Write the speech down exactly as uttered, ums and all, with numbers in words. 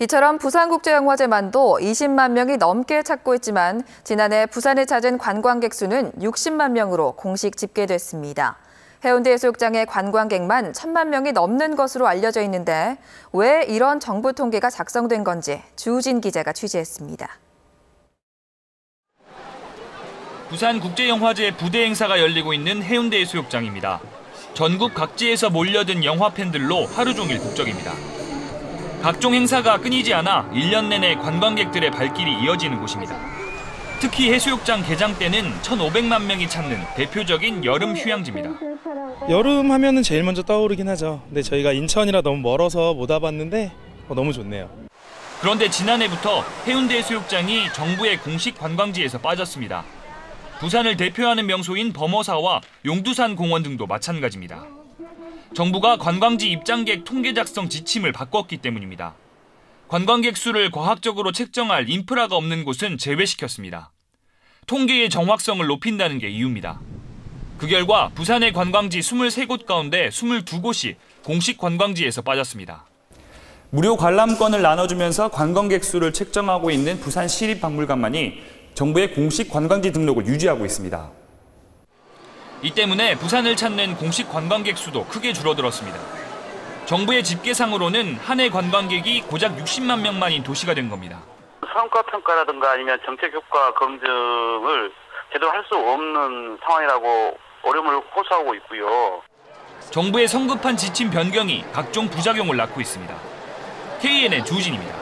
이처럼 부산국제영화제만도 이십만 명이 넘게 찾고 있지만 지난해 부산을 찾은 관광객 수는 육십만 명으로 공식 집계됐습니다. 해운대 해수욕장의 관광객만 천만 명이 넘는 것으로 알려져 있는데 왜 이런 정부 통계가 작성된 건지 주우진 기자가 취재했습니다. 부산국제영화제 부대 행사가 열리고 있는 해운대 해수욕장입니다. 전국 각지에서 몰려든 영화 팬들로 하루 종일 북적입니다. 각종 행사가 끊이지 않아 일 년 내내 관광객들의 발길이 이어지는 곳입니다. 특히 해수욕장 개장 때는 천오백만 명이 찾는 대표적인 여름 휴양지입니다. 여름 하면은 제일 먼저 떠오르긴 하죠. 근데 저희가 인천이라 너무 멀어서 못 와봤는데 너무 좋네요. 그런데 지난해부터 해운대 해수욕장이 정부의 공식 관광지에서 빠졌습니다. 부산을 대표하는 명소인 범어사와 용두산공원 등도 마찬가지입니다. 정부가 관광지 입장객 통계 작성 지침을 바꿨기 때문입니다. 관광객 수를 과학적으로 책정할 인프라가 없는 곳은 제외시켰습니다. 통계의 정확성을 높인다는 게 이유입니다. 그 결과 부산의 관광지 이십삼 곳 가운데 이십이 곳이 공식 관광지에서 빠졌습니다. 무료 관람권을 나눠주면서 관광객 수를 책정하고 있는 부산시립박물관만이 정부의 공식 관광지 등록을 유지하고 있습니다. 이 때문에 부산을 찾는 공식 관광객 수도 크게 줄어들었습니다. 정부의 집계상으로는 한 해 관광객이 고작 육십만 명만인 도시가 된 겁니다. 성과평가라든가 아니면 정책효과 검증을 제대로 할 수 없는 상황이라고 어려움을 호소하고 있고요. 정부의 성급한 지침 변경이 각종 부작용을 낳고 있습니다. 케이엔엔 주우진입니다.